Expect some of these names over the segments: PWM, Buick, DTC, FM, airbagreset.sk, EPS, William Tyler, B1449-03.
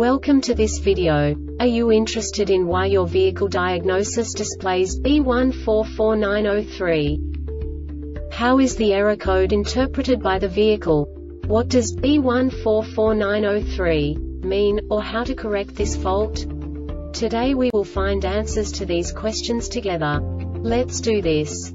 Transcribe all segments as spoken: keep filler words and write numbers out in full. Welcome to this video. Are you interested in why your vehicle diagnosis displays B one four four nine zero three? How is the error code interpreted by the vehicle? What does B one four four nine zero three mean, or how to correct this fault? Today we will find answers to these questions together. Let's do this.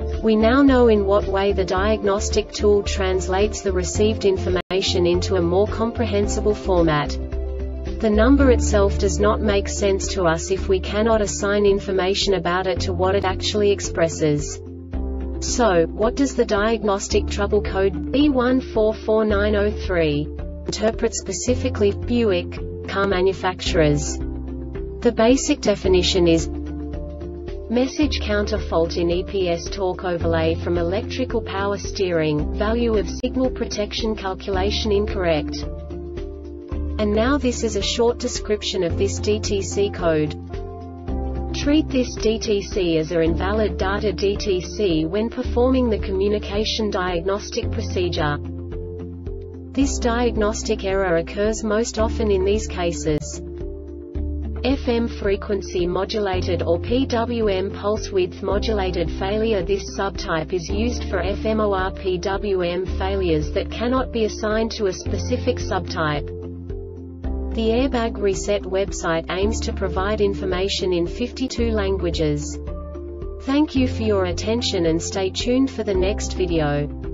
We now know in what way the diagnostic tool translates the received information into a more comprehensible format. The number itself does not make sense to us if we cannot assign information about it to what it actually expresses. So, what does the diagnostic trouble code B one four four nine zero three interpret specifically, Buick car manufacturers? The basic definition is message counter fault in E P S torque overlay from electrical power steering, value of signal protection calculation incorrect. And now this is a short description of this D T C code. Treat this D T C as a invalid data D T C when performing the communication diagnostic procedure. This diagnostic error occurs most often in these cases: F M frequency modulated or P W M pulse width modulated failure. This subtype is used for F M or P W M failures that cannot be assigned to a specific subtype. The Airbag Reset website aims to provide information in fifty-two languages. Thank you for your attention and stay tuned for the next video.